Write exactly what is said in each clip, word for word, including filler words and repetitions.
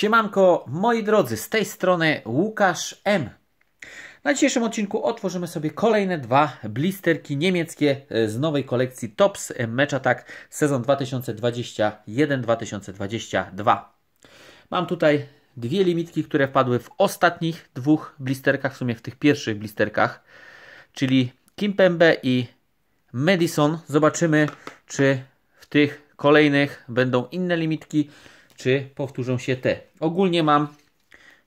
Siemanko, moi drodzy, z tej strony Łukasz M. Na dzisiejszym odcinku otworzymy sobie kolejne dwa blisterki niemieckie z nowej kolekcji Tops Match Attax sezon dwa tysiące dwudziesty pierwszy dwa tysiące dwudziesty drugi. Mam tutaj dwie limitki, które wpadły w ostatnich dwóch blisterkach, w sumie w tych pierwszych blisterkach, czyli Kimpembe i Madison. Zobaczymy, czy w tych kolejnych będą inne limitki, czy powtórzą się te. Ogólnie mam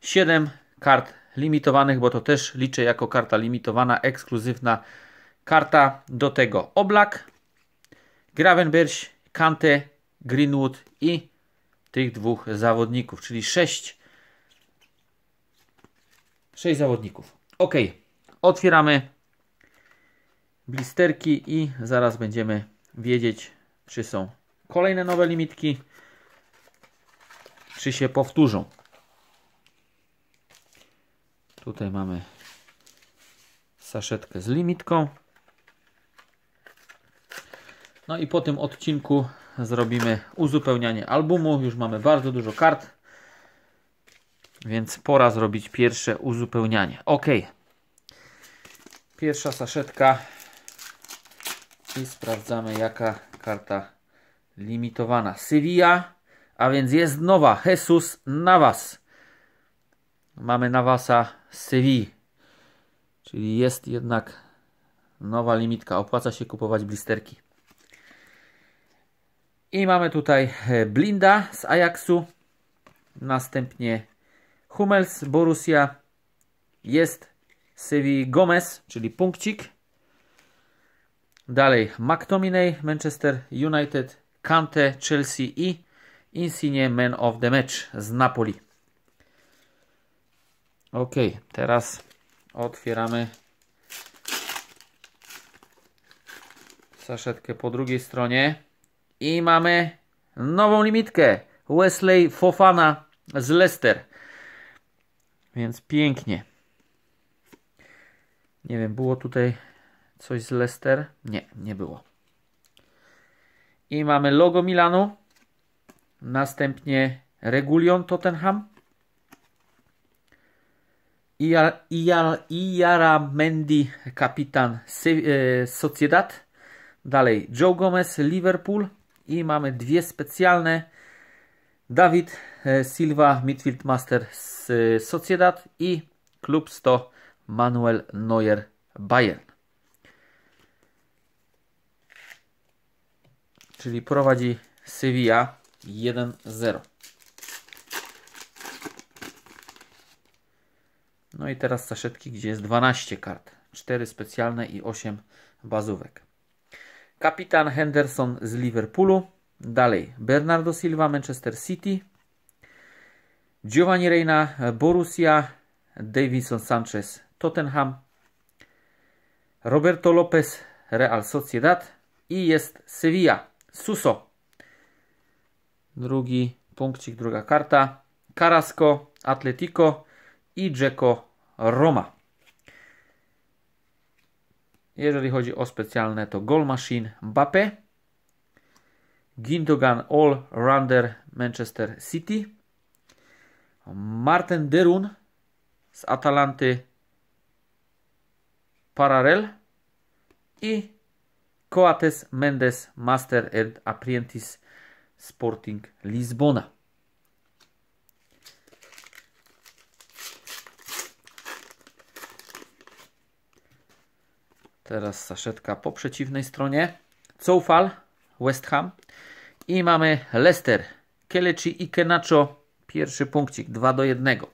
siedem kart limitowanych, bo to też liczę jako karta limitowana, ekskluzywna karta. Do tego Oblak, Gravenberch, Kante, Greenwood i tych dwóch zawodników, czyli sześć zawodników. Ok, otwieramy blisterki i zaraz będziemy wiedzieć, czy są kolejne nowe limitki, czy się powtórzą. Tutaj mamy saszetkę z limitką. No i po tym odcinku zrobimy uzupełnianie albumu. Już mamy bardzo dużo kart, więc pora zrobić pierwsze uzupełnianie. Ok. Pierwsza saszetka i sprawdzamy, jaka karta limitowana. Sevilla, a więc jest nowa. Jesus Navas. Mamy Navasa z Sevilla, czyli jest jednak nowa limitka. Opłaca się kupować blisterki. I mamy tutaj Blinda z Ajaxu. Następnie Hummels, Borussia. Jest Sivi Gomez, czyli punkcik. Dalej McTominay, Manchester United. Kante, Chelsea i Insigne, Man of the Match z Napoli. Ok, teraz otwieramy saszetkę po drugiej stronie i mamy nową limitkę. Wesley Fofana z Leicester, więc pięknie. Nie wiem, było tutaj coś z Leicester? Nie, nie było. I mamy logo Milanu, następnie Regulion Tottenham, Iara Mendy, kapitan Sociedad. Dalej Joe Gomez, Liverpool. I mamy dwie specjalne. Dawid Silva, midfield master z Sociedad. I klub sto, Manuel Neuer, Bayern. Czyli prowadzi Sevilla jeden zero. No i teraz saszetki, gdzie jest dwanaście kart. cztery specjalne i osiem bazówek. Kapitan Henderson z Liverpoolu. Dalej Bernardo Silva, Manchester City. Giovanni Reina, Borussia. Davison Sanchez, Tottenham. Roberto Lopez, Real Sociedad. I jest Sevilla, Suso. Drugi punkcik, druga karta. Carrasco, Atletico. I Dzeko, Roma. Jeżeli chodzi o specjalne, to Goal Machine, Mbappe. Gündoğan, All-Rounder, Manchester City. Martin De Roon z Atalanty, Parallel. I Coates Mendes, Master and Apprentice, Sporting Lizbona. Teraz saszetka po przeciwnej stronie. Cofal, West Ham. I mamy Leicester, Kelechi i Kenacho. Pierwszy punkcik, dwa do jednego.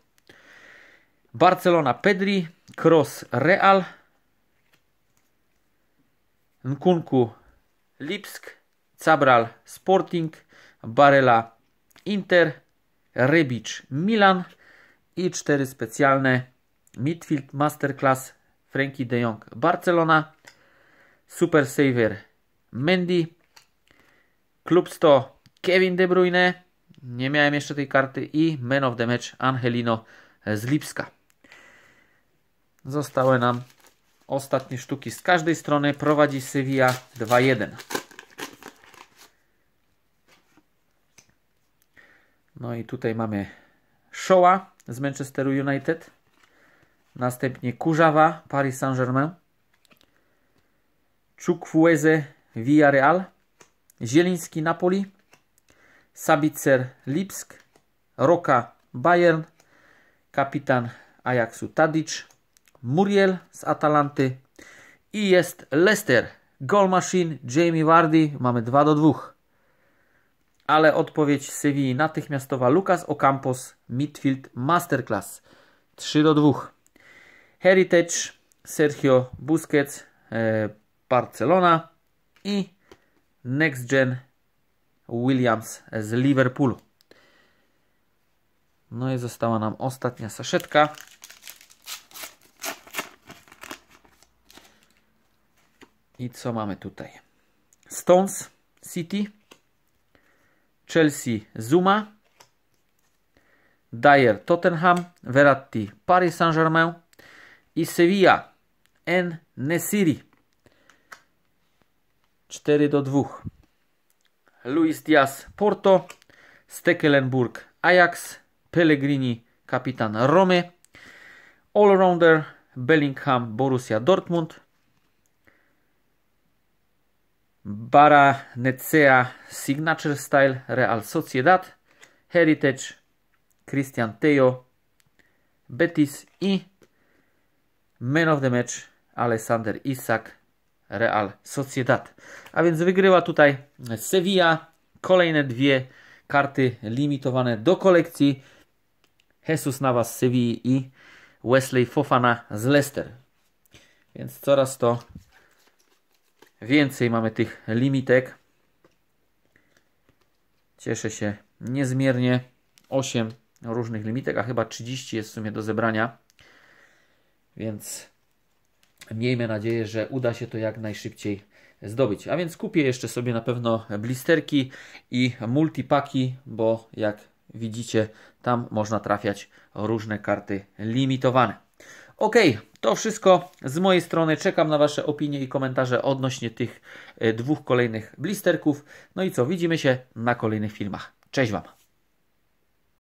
Barcelona, Pedri. Kroos, Real. Nkunku, Lipsk. Cabral, Sporting. Barella, Inter. Rebic, Milan. I cztery specjalne. Midfield Masterclass, Frankie de Jong, Barcelona. Super Saver, Mendy. Klub sto, Kevin De Bruyne. Nie miałem jeszcze tej karty. I Man of the Match, Angelino z Lipska. Zostały nam ostatnie sztuki z każdej strony. Prowadzi Sevilla dwa jeden. No i tutaj mamy Shawa z Manchester United. Następnie Kurzawa, Paris Saint-Germain. Chukwueze, Villarreal. Zieliński, Napoli. Sabitzer, Lipsk. Roka, Bayern. Kapitan Ajaxu, Tadic. Muriel z Atalanty. I jest Leicester. Goal Machine, Jamie Vardy. Mamy dwa do dwóch. Ale odpowiedź Sewilli natychmiastowa. Lucas Ocampos, Midfield Masterclass. trzy do dwóch. Heritage, Sergio Busquets, e, Barcelona i Next Gen Williams z Liverpoolu. No i została nam ostatnia saszetka. I co mamy tutaj? Stones, City, Chelsea, Zuma, Dyer, Tottenham, Verratti, Paris Saint-Germain i Sevilla, En-Nesyri. cztery do dwóch. Luis Diaz, Porto, Stekelenburg, Ajax, Pellegrini, kapitan Romy, Allrounder, Bellingham, Borussia Dortmund, Baranecea, Signature Style, Real Sociedad, Heritage, Christian Theo, Betis i Man of the Match, Alexander Isak, Real Sociedad. A więc wygrywa tutaj Sevilla. Kolejne dwie karty limitowane do kolekcji. Jesus Navas z Sevilli i Wesley Fofana z Leicester. Więc coraz to więcej mamy tych limitek. Cieszę się niezmiernie. osiem różnych limitek, a chyba trzydzieści jest w sumie do zebrania. Więc miejmy nadzieję, że uda się to jak najszybciej zdobyć. A więc kupię jeszcze sobie na pewno blisterki i multipaki, bo jak widzicie, tam można trafiać różne karty limitowane. Ok, to wszystko z mojej strony. Czekam na Wasze opinie i komentarze odnośnie tych dwóch kolejnych blisterków. No i co, widzimy się na kolejnych filmach. Cześć Wam!